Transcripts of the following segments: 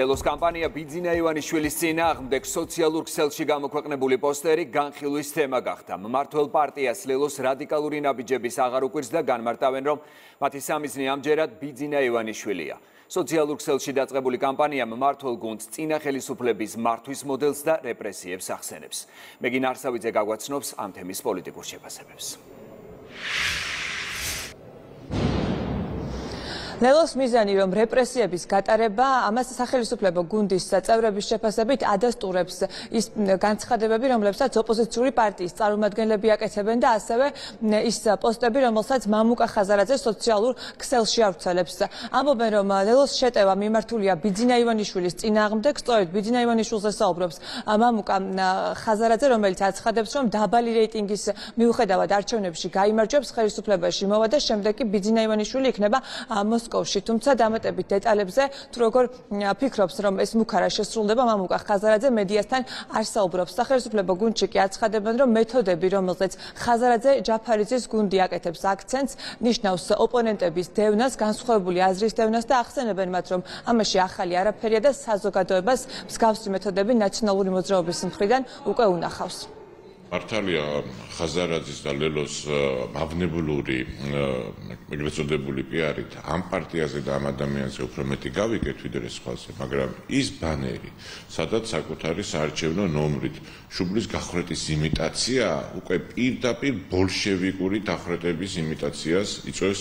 Telos kampanja Bidzina Ivanishevilis წინააღმდეგ სოციალურ ქსელში გამოქვეყნებული პოსტერი განხილვის თემა გახდა. მმართველ პარტიას ლელოს რადიკალური ნაბიჯების აღარ უკვირს და განმარტავენ, რომ მათი სამიზნე ამჯერად ბიძინა ივანიშვილია. სოციალურ ქსელში დაწყებული კამპანია მმართველ გუნდს წინა ხელისუფლების მართვის მოდელს და რეპრესიებს ახსენებს. მეგინ არსავიძე გაგვაცნობს ამ თემის პოლიტიკურ შეფასებებს. ლელოს მიზანი, რომ რეპრესიების გატარება ამას სახელმწიფო გუნდის წევრების შეფასებით ადასტურებს ის განცხადებები, რომლებსაც ოპოზიციური პარტიის წარმომადგენლები აკეთებენ და ასევე ის პოსტები, რომელსაც მამუკა ხაზარაძე სოციალურ ქსელში ავრცელებს. ამბობენ, რომ ლელოს შეტევა მიმართულია ბიძინა ივანიშვილის წინააღმდეგ, სწორედ ბიძინა ივანიშვილზე საუბრობს მამუკა ხაზარაძე, რომელიც აცხადებს, რომ დაბალი რეიტინგის მიუხედავად არჩევნებში გაიმარჯვებს, ხელისუფლებაში მოვა და შემდეგ კი ბიძინა ივანიშვილი იქნება კოვში, თუმცა დამატებით დეტალებზე თუ როგორ ფიქრობს, რომ ეს მუქარა შესრულდება, მამუკა ხაზარაძე მედიასთან არ საუბრობს. სახელმწიფო გუნდში კი აცხადებენ, რომ მეთოდები, რომელზეც ხაზარაძე ჯაფარიძის გუნდი აკეთებს აქცენტს, ნიშნავს ოპონენტების დევნას, განსხვავებული აზრის დევნას და ახსენებენ მათ, რომ ამაში ახალი არაფერია და საზოგადოებას მსგავსი მეთოდები ნაციონალური მოძრაობის მხრიდან უკვე უნახავს. მართალია ხაზარაძის და ლელოს მავნებელური ეგრეთ წოდებული პიარით ამ პარტიაზე და ამ ადამიანზე უფრო მეტი გავიგეთ ვიდრე სხვაზე, მაგრამ ის ბანერი, სადაც საკუთარი საარჩევნო ნომრით შუბლის გახრეტის იმიტაცია უკვე პირდაპირ ბოლშევიკური დახრეტების იმიტაციას იწვევს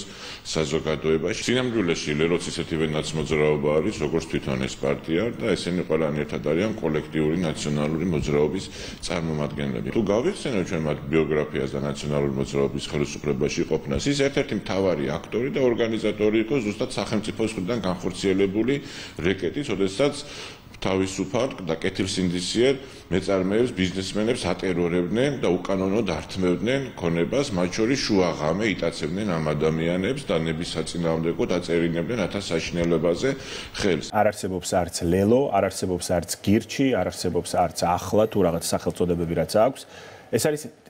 საზოგადოებაში. სინამდვილეში ლელოც ისეთივე ნაცმოძრაობა არის, როგორც თვითონ ეს პარტია და ესენი ყველანი ერთად არიან კოლექტიური ნაციონალური მოძრაობის წარმომადგენლები. თუ გავიხსენებ ჩვენმა ბიოგრაფიას და ნაციონალური მოძრაობის ხელისუფლებაში ყოფნას, ის ერთ-ერთი მთავარი აქტორი და ორგანიზატორი იყო ზუსტად სახელმწიფოს მხრიდან განხორციელებული რეკეტის, როდესაც თავისუფალ და კეთილსინდისიერ მეწარმეებს, ბიზნესმენებს ატერორებდნენ და უკანონოდ ართმევდნენ ქონებას, მათ შორის შუაღამე იტაცებდნენ ამ ადამიანებს და ნების საწინააღმდეგოდ აწერინებდნენ ათასაშინელებაზე ხელს. არ არსებობს არც ლელო, არ არსებობს არც გირჩი, არ არსებობს არც ახლა თუ რაღაც სახელწოდებები რაც აქვს. ეს არის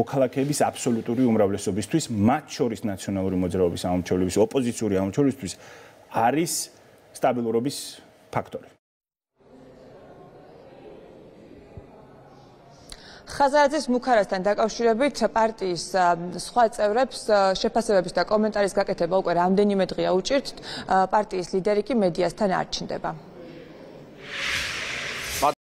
მოქალაქეების აბსოლუტური უმრავლესობისთვის, მათ შორის ნაციონალური მოძრაობის ამომრჩევლების, ოპოზიციური ამომრჩევლისთვის არის სტაბილურობის ფაქტორი. ხაზარაძის მუქარასთან დაკავშირებით პარტიის სხვა წევრებს შეფასებების და კომენტარის გაკეთება უკვე რამდენიმე დღეა უჭირთ, პარტიის ლიდერი კი მედიასთან არ ჩნდება.